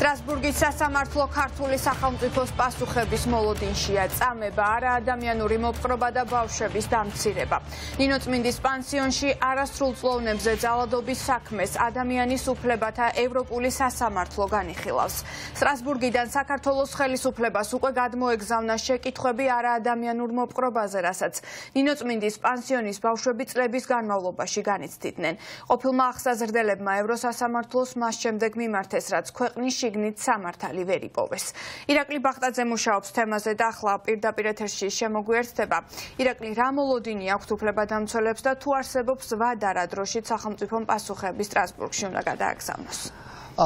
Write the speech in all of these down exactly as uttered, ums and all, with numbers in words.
სტრასბურგის სასამართლო ქართული სახელმწიფოს პასუხების მოლოდინშია წამება არაადამიანური მოპყრობა და ბავშვების დამცირება. ნინოწმინდის პანსიონში არასრულწლოვნებზე ძალადობის საქმეს ადამიანის უფლებათა ევროპული სასამართლო განიხილავს. სტრასბურგიდან საქართველოს ხელისუფლებას უკვე გადმოეგზავნა შეკითხვები არაადამიანურ მოპყრობაზე, რასაც ნინოწმინდის პანსიონის ბავშვები წლების განმავლობაში განიცდიდნენ. ყოფილმა აღსაზრდელებმა ევროსასამართლოს მას შემდეგ მიმართეს, რაც ქვეყნის შიგნით სამართალი ვერ იპოვეს. ირაკლი ბახტაძე მუშაობს თემაზე და ახლა პირდაპირ ეთერში შემოგვიერთდება. ირაკლი, რა მოლოდინი აქვს უფლებადამცველებს და თუ არსებობს ვადა, რა დროშიც სახელმწიფომ პასუხები სტრასბურგში უნდა გადააგზავნოს?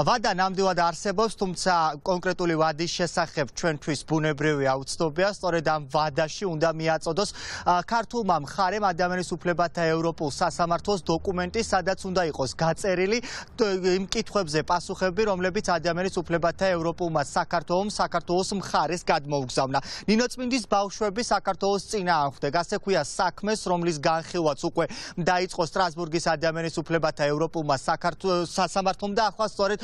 Vada ნამდვილად არსებობს, თუმცა კონკრეტული ვადის შესახებ ჩვენთვის ბუნებრივი აუცნობია. Სწორედ ამ ვადაში უნდა მიაწოდოს ქართულმა მხარემ ადამიანის უფლებათა ევროპულ სასამართლოს დოკუმენტი, სადაც უნდა იყოს გაწერილი იმ კითხვებზე პასუხები, რომლებიც ადამიანის უფლებათა ევროპულმა საქართველოს საქართველოს მხარეს გადმოუგზავნა. ნინოწმინდის ბავშვები საქართველოს წინააღმდეგ, ასე ქვია საქმეს, რომლის განხილვაც უკვე დაიწყო სტრასბურგის ადამიანის უფლებათა ევროპულმა საქართველოს სასამართლომ და ახლა სწორედ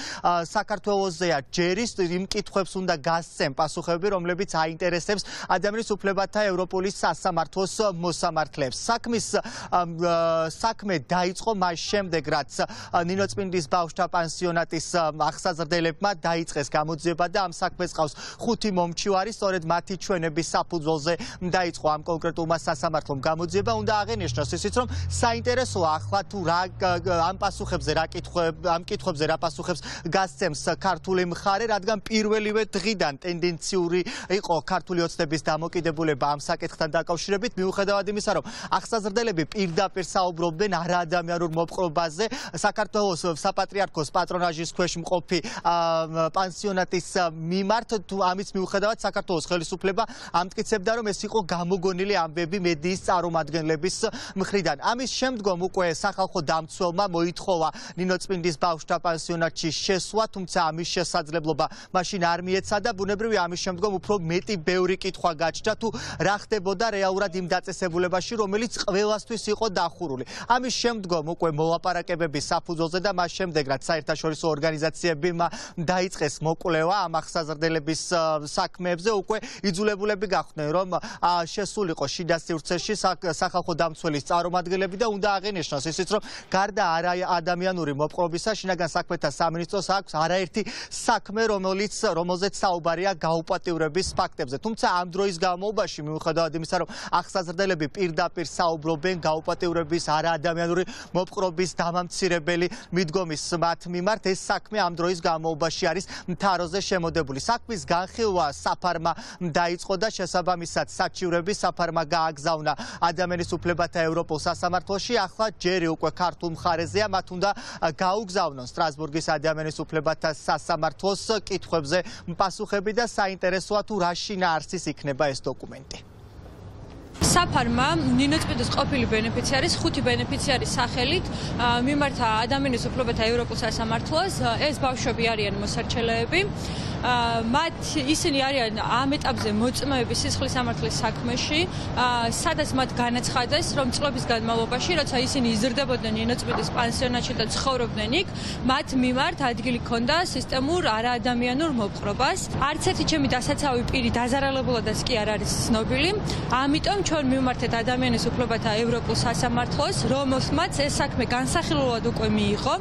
საქართველოსზეა ჯერის იმ კითხვებს უნდა გასცემ პასუხები, რომლებიც აინტერესებს ადამიანის უფლებათა ევროპული სასამართლოს მოსამართლებს. საქმის საქმე დაიწყო მას შემდეგ, რაც ნინოწმინდის ბავშვთა პანსიონატის აღსაზრდელებმა დაიწყეს გამოძიება და ამ საქმეს ყავს ხუთი მომჩივარი, სწორედ მათი ჩვენების საფუძველზე დაიწყო ამ კონკრეტულმა სასამართლომ გამოძიება. უნდა აღენიშნოს ისიც, რომ საინტერესოა ახლა თუ რა ამ პასუხებზე რა კითხვები ამ კითხვებზე რა პასუხებს გასცემს ქართული მხარე, რადგან პირველივე დღიდან ტენდენციური იყო ქართული ოცნების დამოკიდებულება ამ საკითხთან დაკავშირებით, მიუხედავად იმისა, რომ აღსაზრდელები პირდაპირ საუბრობდნენ არაადამიანურ მოპყრობაზე. საქართველოს საპატრიარქოს პატრონაჟის ქვეშ მყოფი პანსიონატის მიმართ, თუ ამის მიუხედავად საქართველოს ხელისუფლება ამტკიცებდა, რომ ეს იყო გამოგონილი ამბები მედიის წარმომადგენლების მხრიდან. ამის შემდგომ უკვე სახალხო დამცველმა მოითხოვა ნინოწმინდის ბავშვთა პანსიონატში შესვა, თუმცა ამის შესაძლებლობა მაშინ არ მიეცადა. ბუნებრივი ამის შემდგომ უფრო მეტი ბევრი კითხვა გაჩნდა, თუ რა ხდებოდა რეალურად იმ დაწესებულებაში, რომელიც ყველასთვის იყო დახურული. ამის შემდგომ უკვე მოლაპარაკებების საფუძველზე და მას შემდეგ, რაც საერთაშორისო ორგანიზაციებმა დაიწყეს მოკვლევა ამ აღსაზრდელების საქმეებზე, უკვე იძულებულები გახდნენ, რომ შესულიყო შიდა სივრცეში სახალხო დამცველის წარმომადგენლები და უნდა აღენიშნოს ისიც, რომ გარდა არაადამიანური მოპყრობისა, შინაგან საქმეთა სამინისტროს აქვს არაერთი საქმე, რომელიც რომელზეც საუბარია გაუპატიურების ფაქტებზე. თუმცა ამ დროის განმავლობაში, მიუხედავად იმისა, რომ აღსაზრდელები პირდაპირ საუბრობენ გაუპატიურების არაადამიანური მოპყრობის დამამცირებელი მიდგომის მათ მიმართ, ეს საქმე ამ დროის განმავლობაში არის თაროზე შემოდებული. საქმის განხილვა საფარმა დაიწყო და შესაბამისად საჩივრები საფარმა გააგზავნა ადამიანის უფლებათა ევროპულ სასამართლოში. ახლა ჯერი უკვე ქართულ მხარეზეა, მათ უნდა გაუგზავნონ სტრასბურგის ადამიანის უფლებათა სასამართლოს კითხვებზე პასუხები და საინტერესოა თუ რა შინაარსის იქნება ეს დოკუმენტი. საფარმა ნინოწმინდის ყოფილი ბენეფიციარის ხუთი ბენეფიციარის სახელით მიმართა ადამიანის უფლებათა ევროპულ სასამართლოს. ეს ბავშვები არიან მოსარჩელეები. მათ ისინი არიან ამ ეტაპზე მოწმეები სისხლის სამართლის საქმეში, სადაც მათ განაცხადეს, რომ წლების განმავლობაში, როცა ისინი იზრდებოდნენ ნინოწმინდის პანსიონატში და ცხოვრობდნენ იქ, მათ მიმართ ადგილი ჰქონდა სისტემურ არაადამიანურ მოპყრობას. არც ერთი ჩემი დასაცავი პირი დაზარალებულადაც კი არ არის ცნობილი. ამიტომ ჩვენ მივმართეთ ადამიანის უფლებათა ევროპულ სასამართლოს, რომელმაც ეს საქმე განსახილველად უკვე მიიღო,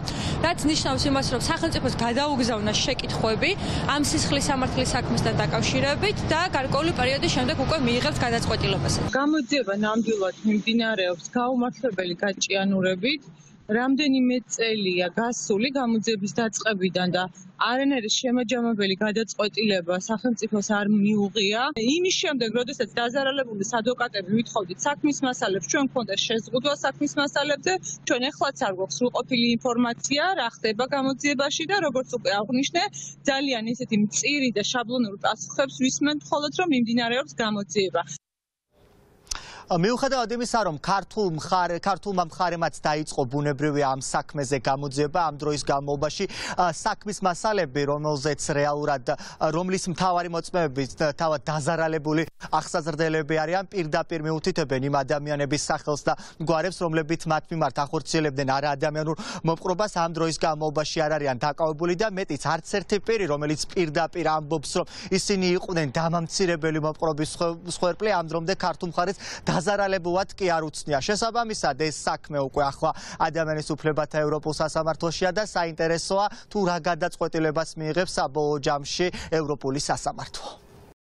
რაც ნიშნავს იმას, რომ სახელმწიფოს გადაუგზავნა შეკითხვები ამ სისხლის სამართლის საქმესთან დაკავშირებით და გარკვეული პერიოდის შემდეგ უკვე მიიღებს გადაწყვეტილებას. გამოძიება ნამდვილად მიმდინარეობს გაუმართლებელი გაჭიანურებით. Რამდენიმე წელია გასული გამოძიების დაწყებიდან და არანაირი შემაჯამებელი გადაწყვეტილება სახელმწიფოს არ მიუღია. იმის შემდეგ, როდესაც დაზარალებულის ადვოკატები ვითხოვდით საქმის მასალებს, ჩვენ გვქონდა შეზღუდვა საქმის მასალებზე. ჩვენ ახლაც არ გვაქვს უყოფილი ინფორმაცია, რა ხდება გამოძიებაში და როგორც უკვე აღნიშნე, ძალიან ესეთი მწირი და შაბლონური პასუხებს ვისმენთ, ხოლო რომ მიმდინარეობს გამოძიება. მიუხედავად იმისა, რომ ქართულ მხარე ქართულმა მხარემაც დაიწყო ბუნებრივი ამ საქმეზე გამოძიება, ამ დროის განმავლობაში საქმის მასალები, რომელზეც რეალურად რომლის მთავარი მოწმეებიც თავად დაზარალებული ახსაზრდელები არიან, პირდაპირ მიუთითებენ იმ ადამიანების სახელს და მგვარებს, რომლებიც მათ მიმართ ახორციელებდნენ არაადამიანურ მოპყრობას, ამ დროის განმავლობაში არ არიან დაკავებული და მეტიც არც ერთი პირი, რომელიც პირდაპირ ამბობს, რომ ისინი იყვნენ დამამცირებელი მოპყრობის მსხვერპლი, ამ დრომდე ქართულ მხარეს დაზარალებულად კი არ უცნია. შესაბამისად, ეს საქმე უკვე ახლა ადამიანის უფლებათა ევროპულ სასამართლოშია და საინტერესოა, თუ რა გადაწყვეტილებას მიიღებს საბოლოო ჯამში ევროპული სასამართლო.